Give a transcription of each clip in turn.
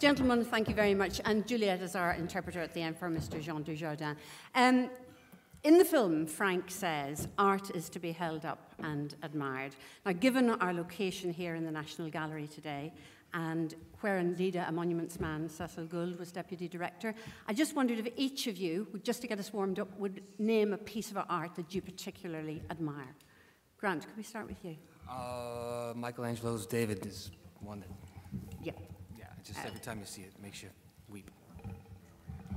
Gentlemen, thank you very much. And Juliet is our interpreter at the end for Mr. Jean Dujardin. In the film, Frank says, art is to be held up and admired. Now, given our location here in the National Gallery today, and where indeed a monuments man, Cecil Gould, was deputy director, I just wondered if each of you, just to get us warmed up, would name a piece of art that you particularly admire. Grant, could we start with you? Michelangelo's David is one that... Yeah. Yeah, just every time you see it, it makes you weep.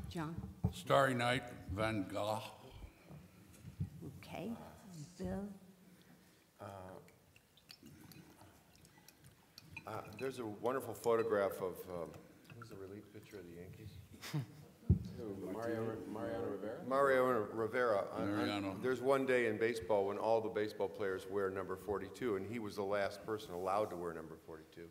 John? Starry Night, Van Gogh. Okay. Bill? There's a wonderful photograph of, who's the relief pitcher of the Yankees? Mariano Rivera. There's one day in baseball when all the baseball players wear number 42, and he was the last person allowed to wear number 42.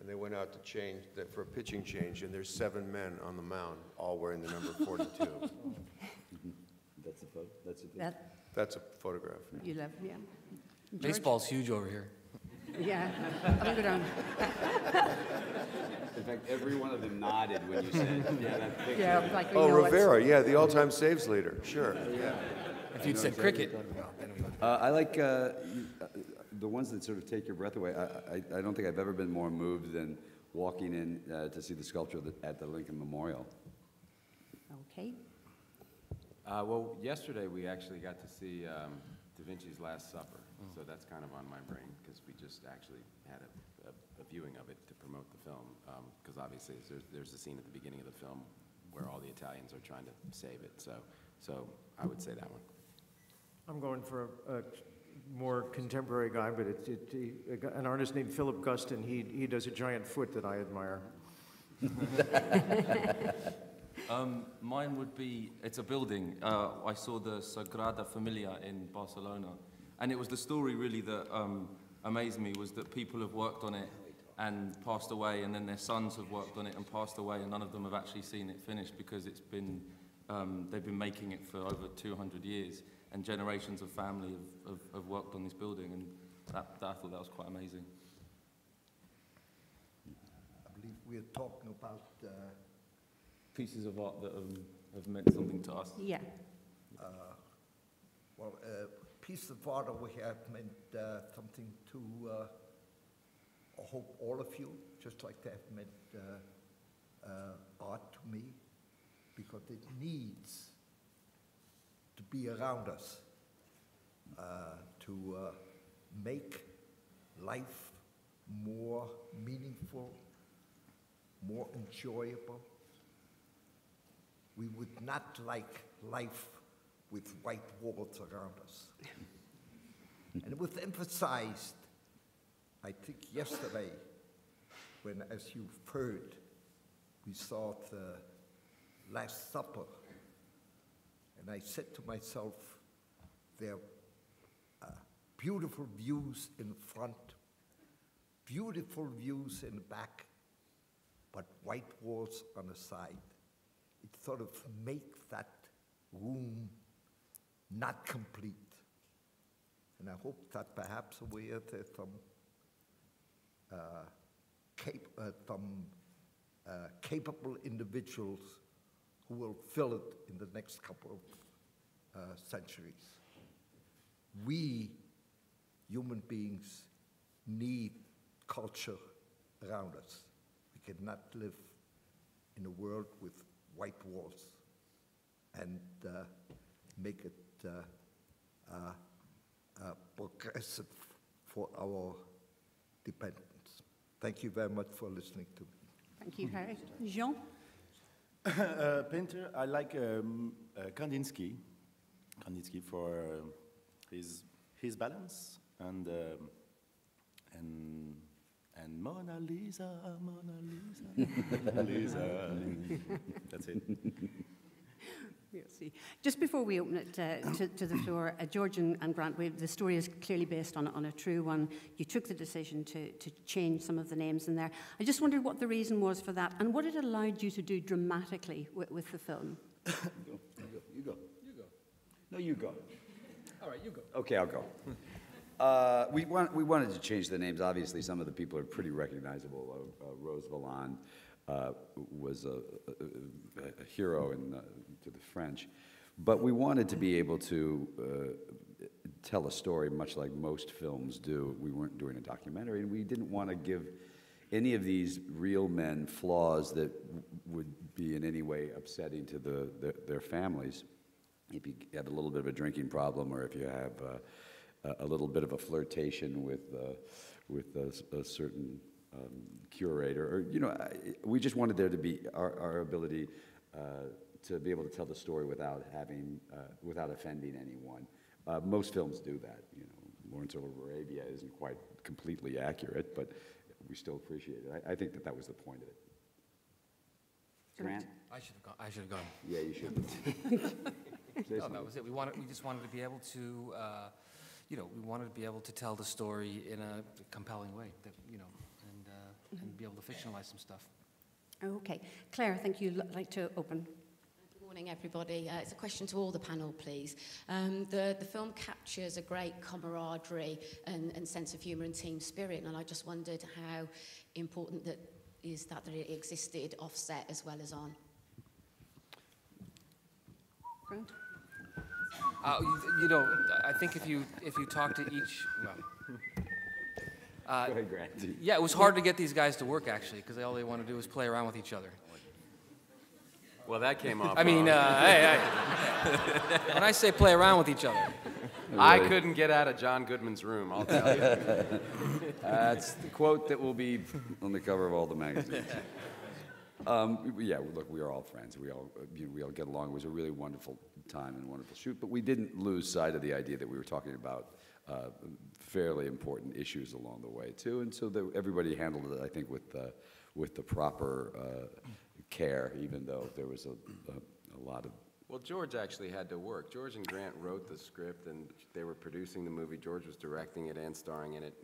And they went out to change that for a pitching change, and there's 7 men on the mound all wearing the number 42. That's a photograph. You love, yeah. George? Baseball's huge over here. Yeah, I'll go down. In fact, every one of them nodded when you said, yeah, that picture. Yeah, like, oh, Rivera, yeah, the all-time saves leader, sure. Yeah. If you'd said cricket. I like the ones that sort of take your breath away. I don't think I've ever been more moved than walking in to see the sculpture at the Lincoln Memorial. Okay. Well, yesterday we actually got to see Da Vinci's Last Supper. So that's kind of on my brain because we just actually had a viewing of it to promote the film because obviously there's a scene at the beginning of the film where all the Italians are trying to save it. So I would say that one. I'm going for a more contemporary guy, but an artist named Philip Guston. He does a giant foot that I admire. Mine would be, it's a building. I saw the Sagrada Familia in Barcelona. And it was the story, really, that amazed me, was that people have worked on it and passed away, and then their sons have worked on it and passed away, and none of them have actually seen it finished because it's been, they've been making it for over 200 years, and generations of family have worked on this building, and I thought that was quite amazing. I believe we are talking about pieces of art that have meant something to us. Yeah. Piece of art we have meant something to, I hope all of you, just like they have meant art to me, because it needs to be around us, to make life more meaningful, more enjoyable. We would not like life with white walls around us. And it was emphasized, I think yesterday, when, as you've heard, we saw the Last Supper. And I said to myself, there are beautiful views in front, beautiful views in the back, but white walls on the side. It sort of makes that room not complete. And I hope that perhaps we have some capable individuals who will fill it in the next couple of centuries. We, human beings, need culture around us. We cannot live in a world with white walls and make it progressive for our dependence. Thank you very much for listening to me. Thank you, Harry. Jean? Painter, I like Kandinsky for his balance and Mona Lisa. That's it. We'll see. Just before we open it to the floor, George and Grant, the story is clearly based on a true one. You took the decision to change some of the names in there. I just wondered what the reason was for that and what it allowed you to do dramatically with the film. You go. All right, you go. Okay, I'll go. We wanted to change the names. Obviously, some of the people are pretty recognizable. Rose Vallon, was a hero in, to the French. But we wanted to be able to tell a story much like most films do. We weren't doing a documentary, and we didn't want to give any of these real men flaws that would be in any way upsetting to their families. If you have a little bit of a drinking problem, or if you have a little bit of a flirtation with a certain curator, or you know, we just wanted there to be our ability to be able to tell the story without having without offending anyone. Most films do that. You know, Lawrence of Arabia isn't quite completely accurate, but we still appreciate it. I think that that was the point of it. Grant? I should have gone. I should have gone. Yeah, you should have. No, that was it. We just wanted to be able to, you know, we wanted to be able to tell the story in a compelling way, that, you know, and be able to fictionalize some stuff. Okay. Claire, I think you'd like to open. Good morning, everybody. It's a question to all the panel, please. The film captures a great camaraderie and sense of humour and team spirit, and I just wondered how important that is, that it existed offset as well as on. You know, I think if you talk to each, well, go ahead, Grant. Yeah, it was hard to get these guys to work actually, because all they want to do is play around with each other. Well, that came off. I mean, when I say play around with each other, really. I couldn't get out of John Goodman's room, I'll tell you. That's the quote that will be on the cover of all the magazines. Yeah, look, we are all friends. We all, you know, we all get along. It was a really wonderful time and a wonderful shoot, but we didn't lose sight of the idea that we were talking about fairly important issues along the way too, and so everybody handled it, I think, with the proper. Care, even though there was a lot of... Well, George actually had to work. George and Grant wrote the script, and they were producing the movie. George was directing it and starring in it.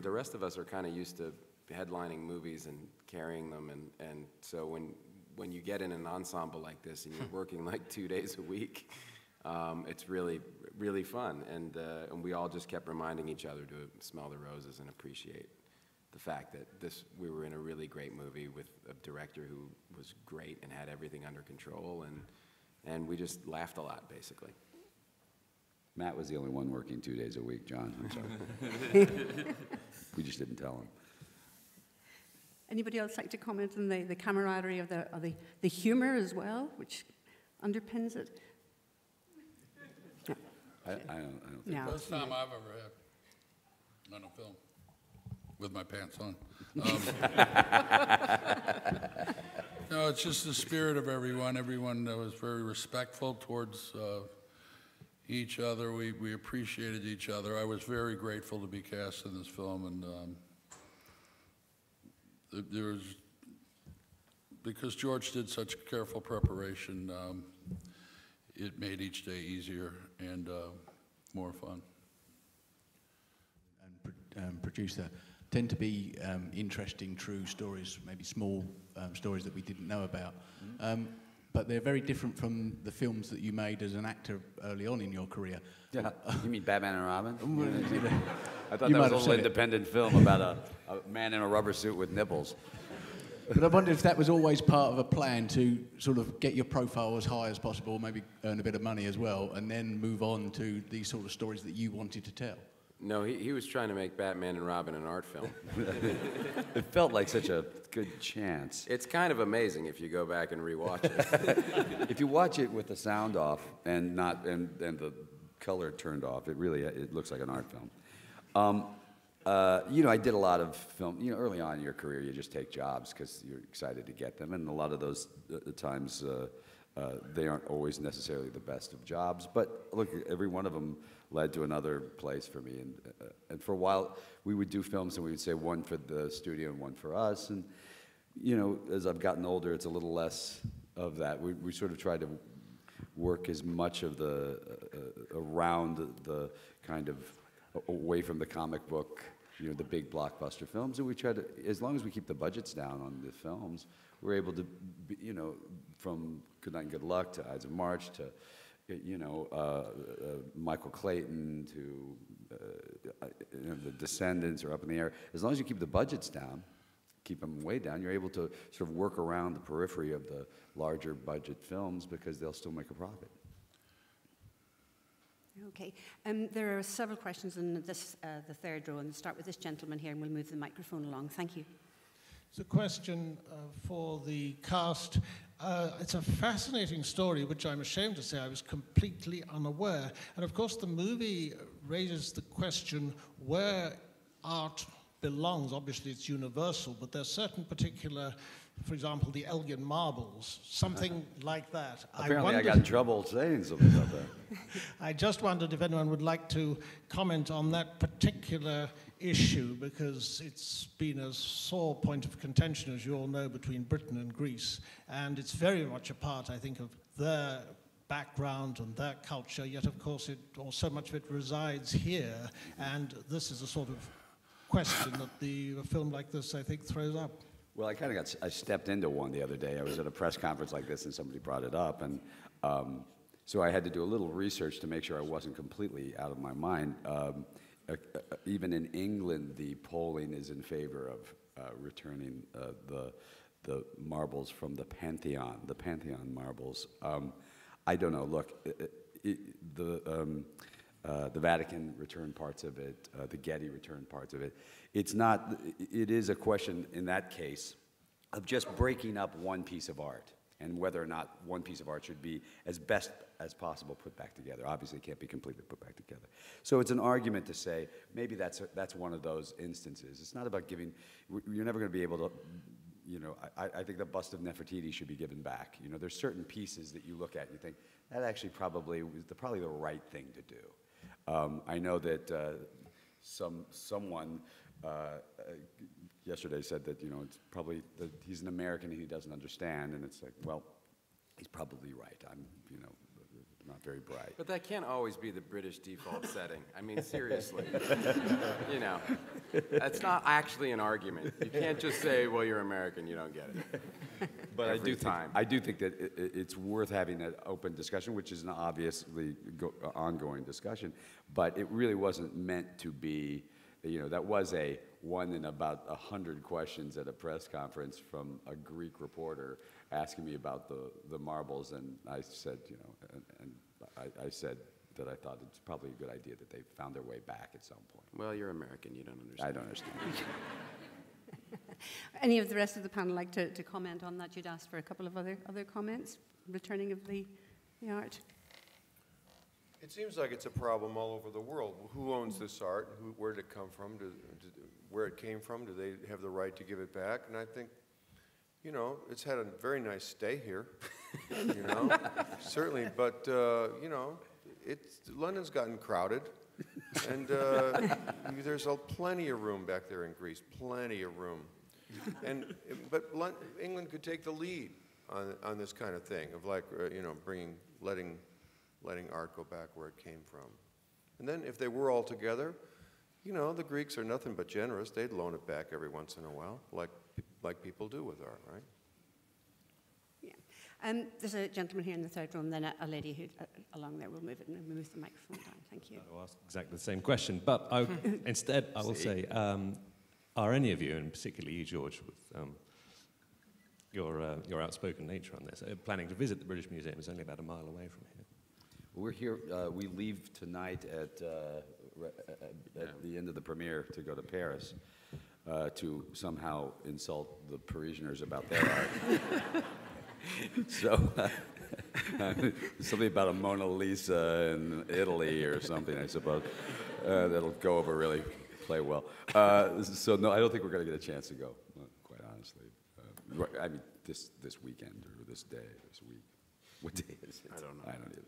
The rest of us are kind of used to headlining movies and carrying them, and so when you get in an ensemble like this and you're working like 2 days a week, it's really, really fun, and we all just kept reminding each other to smell the roses and appreciate the fact that we were in a really great movie with a director who was great and had everything under control, and we just laughed a lot, basically. Matt was the only one working 2 days a week, John. I'm sorry. We just didn't tell him. Anybody else like to comment on the camaraderie of the humor as well, which underpins it? No. I don't think no. First time I've ever had on a film. With my pants on. No, it's just the spirit of everyone. Everyone was very respectful towards each other. We appreciated each other. I was very grateful to be cast in this film, and there was, because George did such careful preparation, it made each day easier and more fun. And producer. Tend to be interesting, true stories, maybe small stories that we didn't know about. But they're very different from the films that you made as an actor early on in your career. Yeah, you mean Batman and Robin? I thought that was a little independent film about a man in a rubber suit with nipples. But I wonder if that was always part of a plan to sort of get your profile as high as possible, maybe earn a bit of money as well, and then move on to these sort of stories that you wanted to tell. No, he was trying to make Batman and Robin an art film. It felt like such a good chance. It's kind of amazing if you go back and rewatch it. If you watch it with the sound off and not and the color turned off, it really looks like an art film. You know, I did a lot of film. You know, early on in your career, you just take jobs because you're excited to get them, and a lot of those times they aren't always necessarily the best of jobs. But look, every one of them led to another place for me, and for a while we would do films and we would say one for the studio and one for us, and you know, as I've gotten older, it's a little less of that. We sort of tried to work as much of the around the kind of away from the comic book, you know, the big blockbuster films, and we try to, as long as we keep the budgets down on the films, we're able to, you know, from Good Night and Good Luck to Ides of March to, you know, Michael Clayton to The Descendants or Up in the Air. As long as you keep the budgets down, keep them way down, you're able to sort of work around the periphery of the larger budget films because they'll still make a profit. Okay. There are several questions in this, the third row, and we'll start with this gentleman here, and we'll move the microphone along. Thank you. It's a question for the cast. It's a fascinating story, which I'm ashamed to say I was completely unaware. And of course, the movie raises the question where art belongs. Obviously, it's universal, but there are certain particular, for example, the Elgin Marbles, something like that. Apparently, I got trouble saying something about that. I just wondered if anyone would like to comment on that particular issue, because it's been a sore point of contention, as you all know, between Britain and Greece, and it's very much a part, I think, of their background and their culture, yet of course it, or so much of it resides here, and this is a sort of question that a film like this, I think, throws up. Well, I stepped into one the other day. I was at a press conference like this and somebody brought it up, and so I had to do a little research to make sure I wasn't completely out of my mind. Even in England, the polling is in favor of returning the marbles from the Pantheon marbles. I don't know. Look, the Vatican returned parts of it. The Getty returned parts of it. It's not. It is a question in that case of just breaking up one piece of art and whether or not one piece of art should be, as best as possible, put back together. Obviously, it can't be completely put back together. So it's an argument to say, maybe that's one of those instances. It's not about giving, you're never gonna be able to, you know, I think the bust of Nefertiti should be given back. You know, there's certain pieces that you look at and you think, that actually probably was probably the right thing to do. I know that someone yesterday said that, you know, it's probably that he's an American and he doesn't understand, and it's like, well, he's probably right. I'm, you know, not very bright. But that can't always be the British default setting. I mean, seriously, you know, that's not actually an argument. You can't just say, well, you're American, you don't get it. But I do think that it's worth having that open discussion, which is an obviously ongoing discussion, but it really wasn't meant to be. You know, that was a one in about 100 questions at a press conference from a Greek reporter asking me about the marbles, and I said, you know, and I said that I thought it's probably a good idea that they found their way back at some point. Well, you're American, you don't understand. I don't understand. Any of the rest of the panel like to comment on that? You'd asked for a couple of other comments, returning of the art. It seems like it's a problem all over the world. Who owns this art? Where did it come from? Where it came from? Do they have the right to give it back? And I think, you know, it's had a very nice stay here, you know, certainly. But, you know, London's gotten crowded. And there's plenty of room back there in Greece, plenty of room. But England could take the lead on this kind of thing, of like, you know, letting art go back where it came from. And then if they were all together, you know, the Greeks are nothing but generous. They'd loan it back every once in a while, like people do with art, right? Yeah. There's a gentleman here in the third row, and then a lady who, along there. We'll move it and move the microphone down. Thank you. I'll ask exactly the same question, but instead I will say, are any of you, and particularly you, George, with your outspoken nature on this, planning to visit the British Museum? It's only about a mile away from here. We're here, we leave tonight at the end of the premiere to go to Paris to somehow insult the Parisianers about their art. So, something about a Mona Lisa in Italy or something, I suppose. That'll go over really play well. So no, I don't think we're gonna get a chance to go, quite honestly. I mean, this weekend or this day, this week. What day is it? I don't know. I don't either.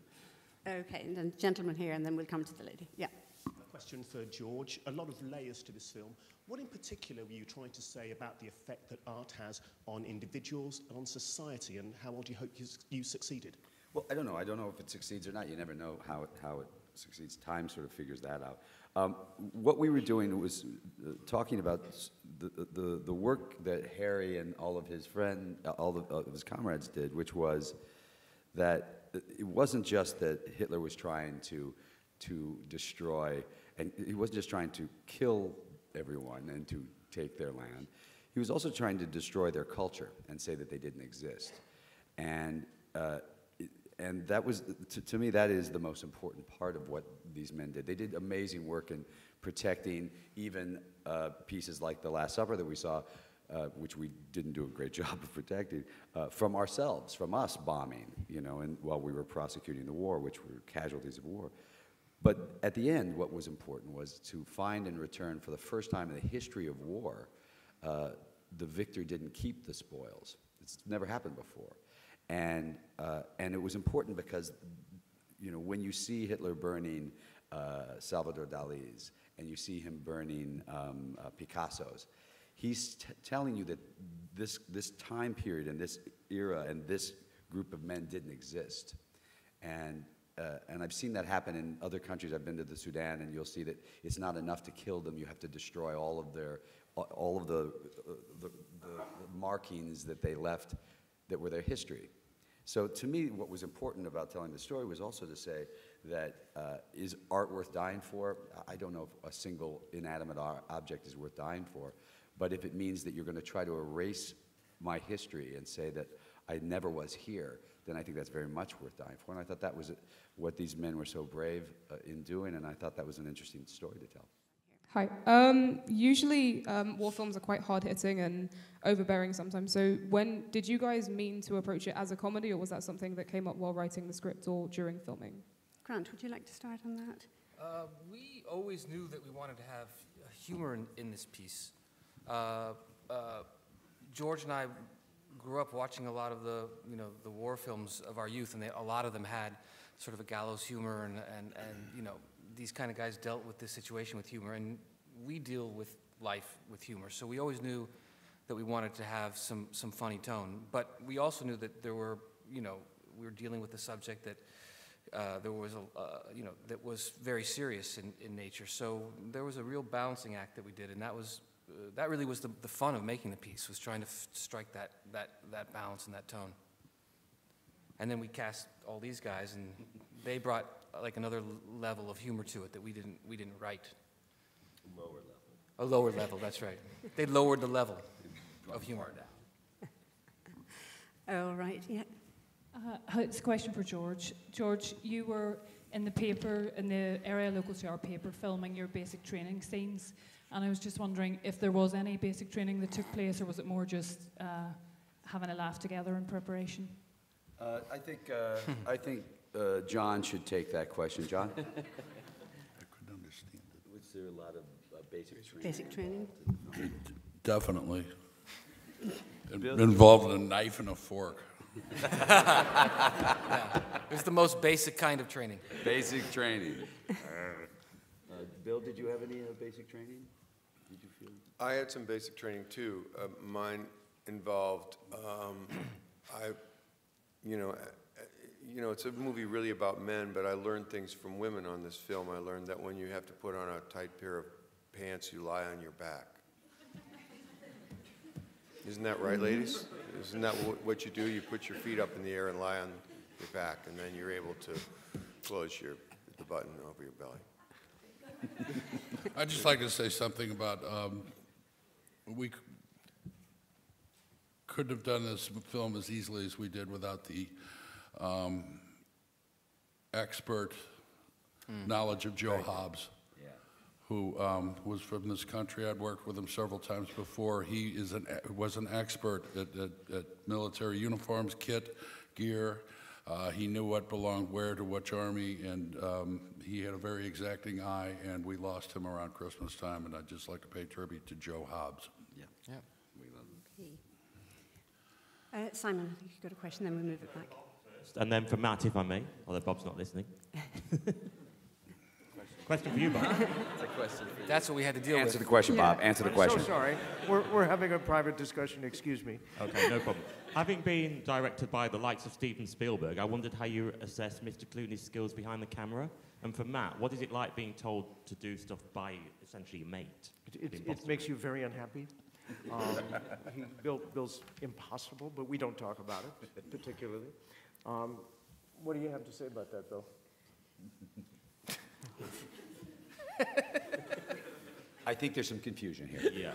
Okay, and then gentleman here, and then we'll come to the lady. Yeah. A question for George. A lot of layers to this film. What in particular were you trying to say about the effect that art has on individuals and on society, and how well do you hope you succeeded? Well, I don't know. I don't know if it succeeds or not. You never know how it succeeds. Time sort of figures that out. What we were doing was talking about the work that Harry and all of his friends, all of his comrades did, which was that it wasn't just that Hitler was trying to destroy, and he wasn't just trying to kill everyone and to take their land. He was also trying to destroy their culture and say that they didn't exist. And that was, to me, that is the most important part of what these men did. They did amazing work in protecting even pieces like The Last Supper that we saw, which we didn't do a great job of protecting, from ourselves, from us bombing, you know, and while we were prosecuting the war, which were casualties of war. But at the end, what was important was to find and return for the first time in the history of war, the victor didn't keep the spoils. It's never happened before. And it was important because, you know, when you see Hitler burning Salvador Dali's and you see him burning Picasso's, he's telling you that this time period and this era and this group of men didn't exist. And I've seen that happen in other countries. I've been to the Sudan, and you'll see that it's not enough to kill them. You have to destroy all of their, all of the markings that they left that were their history. So to me, what was important about telling the story was also to say that is art worth dying for? I don't know if a single inanimate object is worth dying for, but if it means that you're going to try to erase my history and say that I never was here, then I think that's very much worth dying for. And I thought that was what these men were so brave in doing, and I thought that was an interesting story to tell. Hi. Usually war films are quite hard-hitting and overbearing sometimes, so when did you guys mean to approach it as a comedy, or was that something that came up while writing the script or during filming? Grant, would you like to start on that? We always knew that we wanted to have humor in this piece. George and I grew up watching a lot of the, you know, the war films of our youth, and a lot of them had sort of a gallows humor, and you know, these kind of guys dealt with this situation with humor, and we deal with life with humor. So we always knew that we wanted to have some funny tone, but we also knew that there were, you know, we were dealing with a subject that there was a, you know, that was very serious in nature. So there was a real balancing act that we did, and that was. That really was the fun of making the piece, was trying to strike that balance and that tone. And then we cast all these guys, and they brought like another level of humor to it that we didn't write. Lower level. A lower level, that's right. They lowered the level of humor down. All right. Yeah. It's a question for George. George, you were in the paper, in the area local to our paper, filming your basic training scenes. And I was just wondering if there was any basic training that took place, or was it more just having a laugh together in preparation? I think John should take that question. John? I couldn't understand it. Was there a lot of basic training? Basic training? Definitely. Involved a knife and a fork. Yeah. It was the most basic kind of training. Basic training. Bill, did you have any basic training? Did you feel? I had some basic training too. Mine involved, you know, it's a movie really about men, but I learned things from women on this film. I learned that when you have to put on a tight pair of pants, you lie on your back. Isn't that right, ladies? Isn't that what you do? You put your feet up in the air and lie on your back, and then you're able to close the button over your belly. I'd just like to say something about, we couldn't have done this film as easily as we did without the expert knowledge of Joe Hobbs, yeah, who was from this country. I'd worked with him several times before. He was an expert at military uniforms, kit, gear. He knew what belonged where to which army, and he had a very exacting eye, and we lost him around Christmas time, and I'd just like to pay tribute to Joe Hobbs. Yeah. Yeah. We love him. Okay. Simon, if you've got a question, then we'll move it back. And then for Matt, if I may, although Bob's not listening. Question for you, Bob. That's a question for you. That's what we had to deal with. Answer the question, Bob. Yeah. Answer the question. I'm so sorry. We're having a private discussion. Excuse me. Okay, no problem. Having been directed by the likes of Steven Spielberg, I wondered how you assess Mr. Clooney's skills behind the camera. And for Matt, what is it like being told to do stuff by essentially a mate? It makes you very unhappy. Bill's impossible, but we don't talk about it particularly. What do you have to say about that, Bill? I think there's some confusion here. Yeah.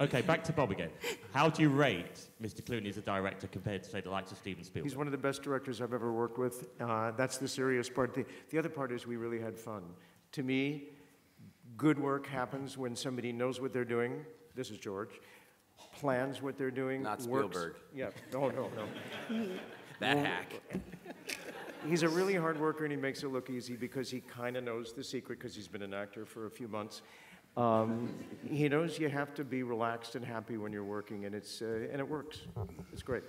Okay, back to Bob again. How do you rate Mr. Clooney as a director compared to, say, the likes of Steven Spielberg? He's one of the best directors I've ever worked with. That's the serious part. The other part is we really had fun. To me, good work happens when somebody knows what they're doing. This is George. Plans what they're doing. Not Spielberg. Works. Yeah. No, no, no. That hack. He's a really hard worker, and he makes it look easy because he kind of knows the secret because he's been an actor for a few months. He knows you have to be relaxed and happy when you're working, and it's and it works. It's great.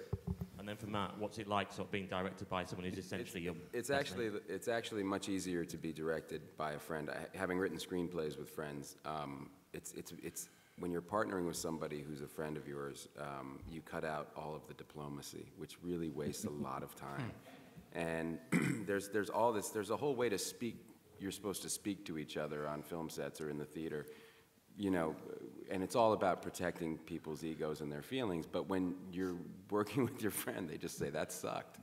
And then for Matt, what's it like sort of being directed by someone who's essentially your it's actually much easier to be directed by a friend. Having written screenplays with friends, it's when you're partnering with somebody who's a friend of yours, you cut out all of the diplomacy, which really wastes a lot of time. And there's all this, there's a whole way to speak. You're supposed to speak to each other on film sets or in the theater, you know, and it's all about protecting people's egos and their feelings. But when you're working with your friend, they just say, that sucked,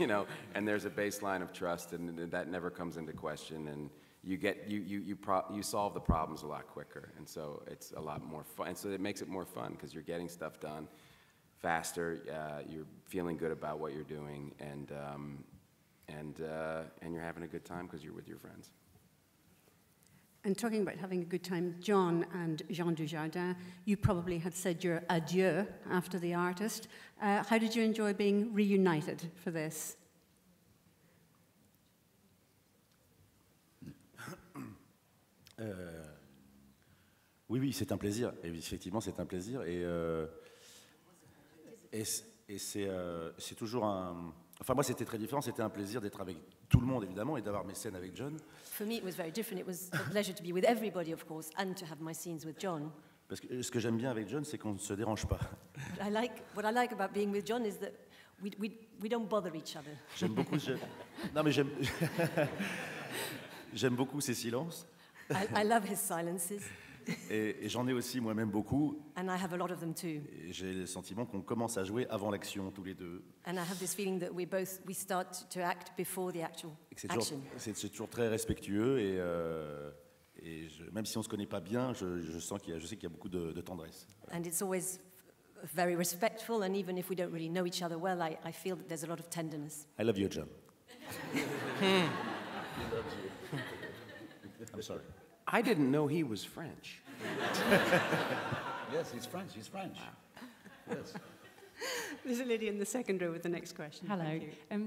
you know, and there's a baseline of trust, and that never comes into question, and you get, you solve the problems a lot quicker, and so it's a lot more fun, and so it makes it more fun, because you're getting stuff done faster, you're feeling good about what you're doing, and you're having a good time because you're with your friends. And talking about having a good time, John and Jean Dujardin, you probably had said your adieu after The Artist. How did you enjoy being reunited for this? Oui, c'est un plaisir. Et effectivement, c'est un plaisir. Et c'est toujours un... Enfin, moi, c'était très différent. C'était un plaisir d'être avec tout le monde, évidemment, et d'avoir mes scènes avec John. For me, it was very different. It was a pleasure to be with everybody, of course, and to have my scenes with John. Parce que ce que j'aime bien avec John, c'est qu'on ne se dérange pas. What I like about being with John is that we don't bother each other. J'aime beaucoup ce... Non, mais j'aime beaucoup ses silences. I love his silences. Et j'en ai aussi moi-même beaucoup. And I have a lot of them too. J'ai le sentiment qu'on commence à jouer avant l'action tous les deux. And I have this feeling that we start to act before the actual action. C'est toujours très respectueux et même si on se connaît pas bien, je sens qu'il y a, je sais qu'il y a beaucoup de tendresse. And it's always very respectful, and even if we don't really know each other well, I feel that there's a lot of tenderness. I love you, John. I'm sorry. I didn't know he was French. Yes, he's French. He's French. Wow. Yes. There's a lady in the second row with the next question. Hello.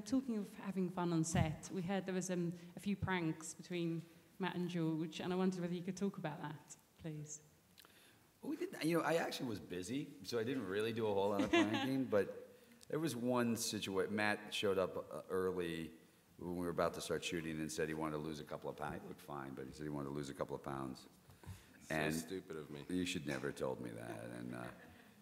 Talking of having fun on set, we heard there was a few pranks between Matt and George, and I wondered whether you could talk about that, please. Well, we didn't. You know, I actually was busy, so I didn't really do a whole lot of pranking. But there was one situation. Matt showed up early when we were about to start shooting and said he wanted to lose a couple of pounds. He looked fine, but he said he wanted to lose a couple of pounds. And so stupid of me. You should never have told me that. And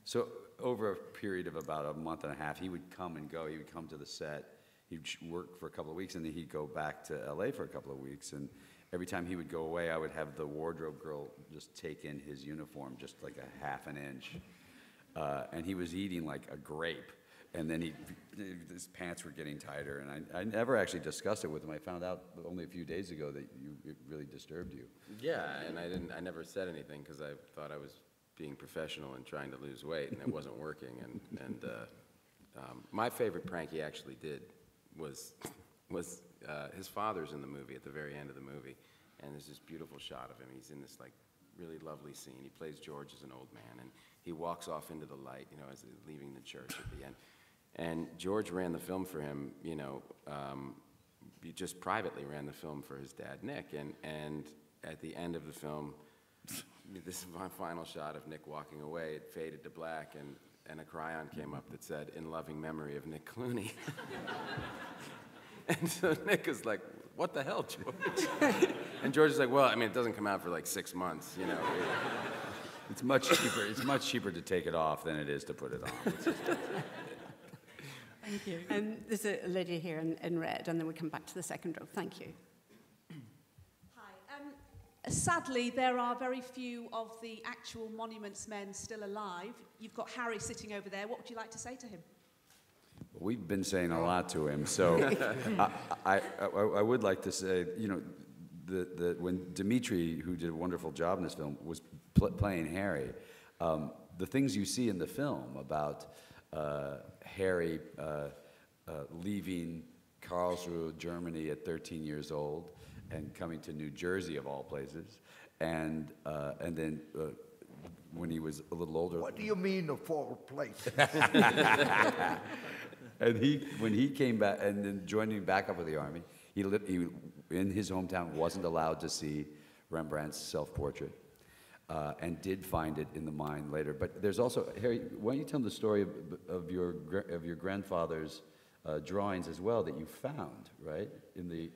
so over a period of about a month and a half, he would come and go. He would come to the set. He'd work for a couple of weeks, and then he'd go back to L.A. for a couple of weeks. And every time he would go away, I would have the wardrobe girl just take in his uniform just like a half an inch. And he was eating like a grape. And then his pants were getting tighter, and I never actually discussed it with him. I found out only a few days ago that it really disturbed you. Yeah, and I never said anything because I thought I was being professional and trying to lose weight, and it wasn't working. And my favorite prank he actually did was his father's in the movie at the very end of the movie, and there's this beautiful shot of him. He's in this like really lovely scene. He plays George as an old man, and he walks off into the light, you know, as leaving the church at the end. And George ran the film for him, you know, he just privately ran the film for his dad, Nick. And at the end of the film, this is my final shot of Nick walking away. It faded to black, and a crayon came up that said, "In loving memory of Nick Clooney." And so Nick is like, "What the hell, George?" And George is like, "Well, I mean, it doesn't come out for like 6 months, you know." It's much cheaper. It's much cheaper to take it off than it is to put it on. Thank you. There's a lady here in red, and then we come back to the second row. Thank you. Hi. Sadly, there are very few of the actual Monuments Men still alive. You've got Harry sitting over there. What would you like to say to him? We've been saying a lot to him, so I would like to say, you know, when Dimitri, who did a wonderful job in this film, was playing Harry, the things you see in the film about Harry leaving Karlsruhe, Germany at 13 years old and coming to New Jersey, of all places, and then when he was a little older. What do you mean, a foreign place? And he, when he came back and then joining back up with the army, he lived, in his hometown, wasn't allowed to see Rembrandt's self-portrait and did find it in the mine later. But there's also, Harry, why don't you tell them the story of your grandfather's drawings as well that you found, right, in the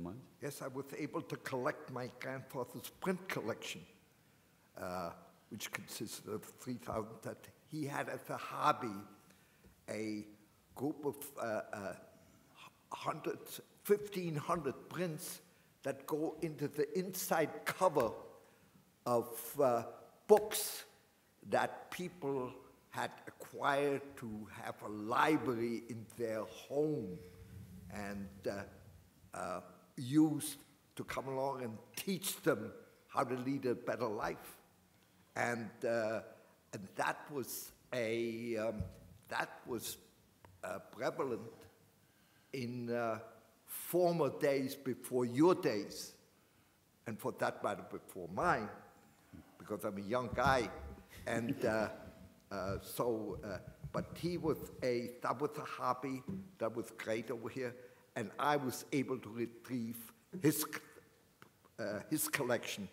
mines? Yes, I was able to collect my grandfather's print collection, which consisted of 3,000 that he had as a hobby, a group of hundreds, 1,500 prints that go into the inside cover of books that people had acquired to have a library in their home and used to come along and teach them how to lead a better life. And that was prevalent in former days before your days, and for that matter before mine, because I'm a young guy, and but that was a hobby that was great over here, and I was able to retrieve his collection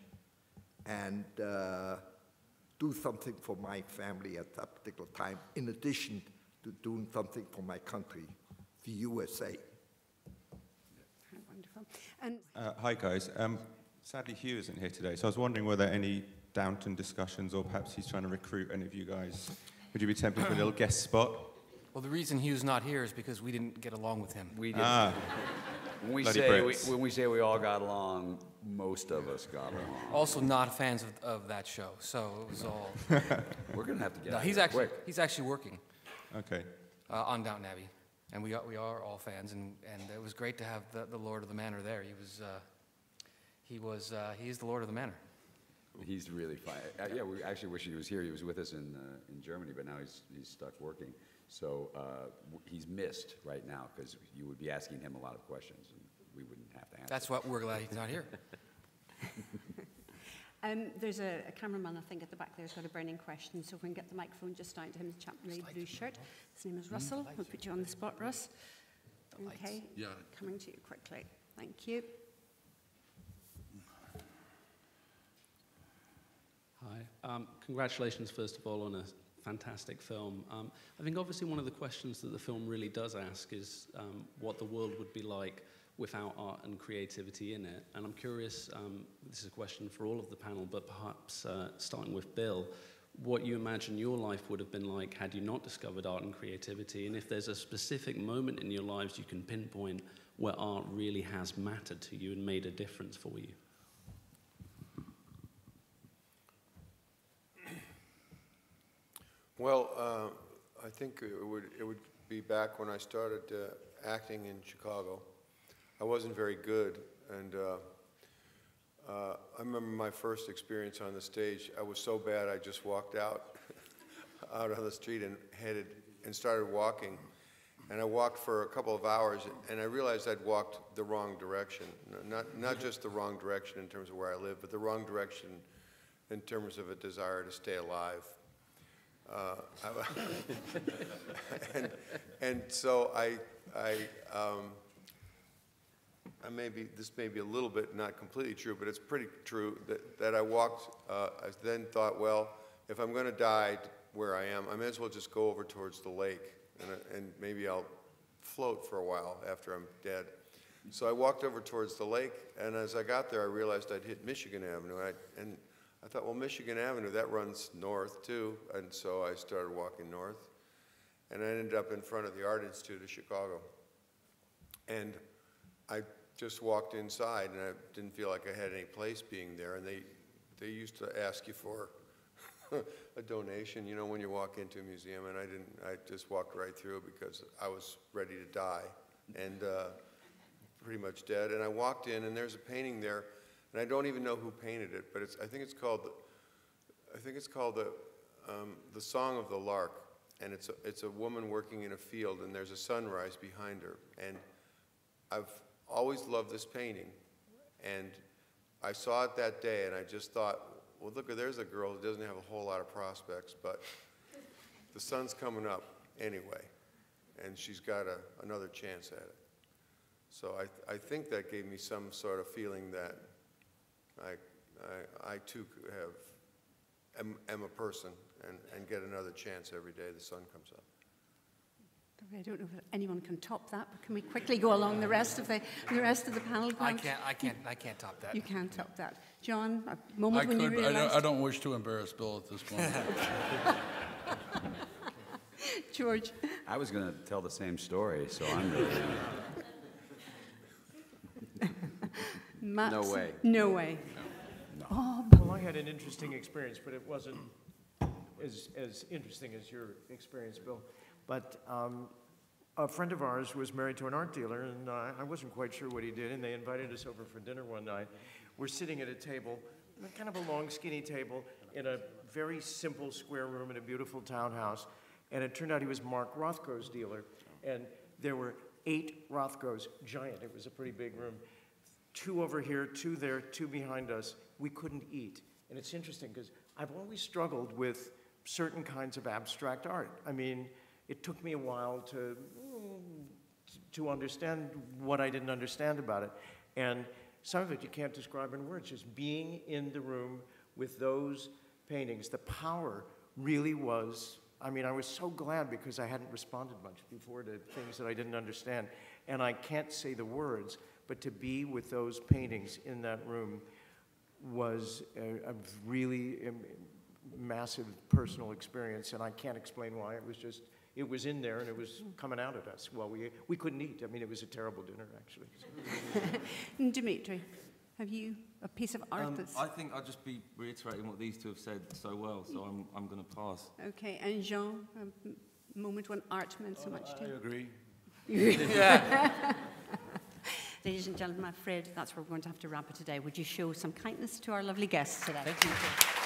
and do something for my family at that particular time, in addition to doing something for my country, the USA. Wonderful. And hi, guys. Sadly, Hugh isn't here today, so I was wondering were there any Downton discussions, or perhaps he's trying to recruit any of you guys. Would you be tempted for a little guest spot? Well, the reason Hugh's not here is because we didn't get along with him. We didn't. Ah. When we say we all got along, most of us got along. Also not fans of that show, so it was all... We're going to have to get he's actually working. Okay. On Downton Abbey, and we are all fans, and it was great to have the Lord of the Manor there. He is the Lord of the Manor. He's really fine. Yeah, we actually wish he was here. He was with us in Germany, but now he's stuck working. So he's missed right now because you would be asking him a lot of questions, and we wouldn't have to answer. That's what we're glad he's not here. There's a cameraman, I think, at the back there who's got a burning question, so if we can get the microphone just down to him, the chap in the blue shirt. His name is Russell. We'll put you on the spot, Russ. Okay, yeah. Coming to you quickly. Thank you. Hi. Congratulations, first of all, on a fantastic film. I think obviously one of the questions that the film really does ask is what the world would be like without art and creativity in it. And I'm curious, this is a question for all of the panel, but perhaps starting with Bill, what you imagine your life would have been like had you not discovered art and creativity, and if there's a specific moment in your lives you can pinpoint where art really has mattered to you and made a difference for you. Well, I think it would be back when I started acting in Chicago. I wasn't very good, and I remember my first experience on the stage. I was so bad I just walked out on the street and headed and started walking. And I walked for a couple of hours, and I realized I'd walked the wrong direction. Not just the wrong direction in terms of where I live, but the wrong direction in terms of a desire to stay alive. And so I maybe this may be a little bit not completely true, but it's pretty true that I walked. I then thought, well, if I'm going to die where I am, I may as well just go over towards the lake, and maybe I'll float for a while after I'm dead. So I walked over towards the lake, and as I got there, I realized I'd hit Michigan Avenue, and I thought, well, Michigan Avenue, that runs north, too. And so I started walking north. And I ended up in front of the Art Institute of Chicago. And I just walked inside, and I didn't feel like I had any place being there. And they used to ask you for a donation, you know, when you walk into a museum. And I just walked right through because I was ready to die. And pretty much dead. And I walked in, and there's a painting there, and I don't even know who painted it, but it's, I think it's called the Song of the Lark, and it's a woman working in a field, and there's a sunrise behind her. And I've always loved this painting, and I saw it that day, and I just thought, well, look, there's a girl who doesn't have a whole lot of prospects, but the sun's coming up anyway, and she's got another chance at it. So I think that gave me some sort of feeling that I too am a person and get another chance every day the sun comes up. I don't know if anyone can top that, but can we quickly go along the rest of the panel? I can't top that. You can't top that, John. A moment when you realized. I don't wish to embarrass Bill at this point. George. I was going to tell the same story, so I'm really... Matt. No way. No way. No. Oh, well, I had an interesting experience, but it wasn't as interesting as your experience, Bill. But a friend of ours was married to an art dealer, and I wasn't quite sure what he did, and they invited us over for dinner one night. We're sitting at a table, kind of a long, skinny table, in a very simple square room in a beautiful townhouse, and it turned out he was Mark Rothko's dealer, and there were 8 Rothkos, giant. It was a pretty big room. 2 over here, 2 there, 2 behind us. We couldn't eat, and it's interesting, because I've always struggled with certain kinds of abstract art. I mean, it took me a while to understand what I didn't understand about it. And some of it you can't describe in words, just being in the room with those paintings. The power really was, I mean, I was so glad because I hadn't responded much before to things that I didn't understand. And I can't say the words, but to be with those paintings in that room was a really massive personal experience, and I can't explain why. It was just, it was in there, and it was coming out at us. Well, we couldn't eat. I mean, it was a terrible dinner, actually. Dimitri, have you a piece of art that's... I think I'll just be reiterating what these two have said so well, so I'm going to pass. Okay, and Jean, a moment when art meant so much to you. I agree. Yeah. Ladies and gentlemen, I'm afraid that's where we're going to have to wrap it today. Would you show some kindness to our lovely guests today? Thank you.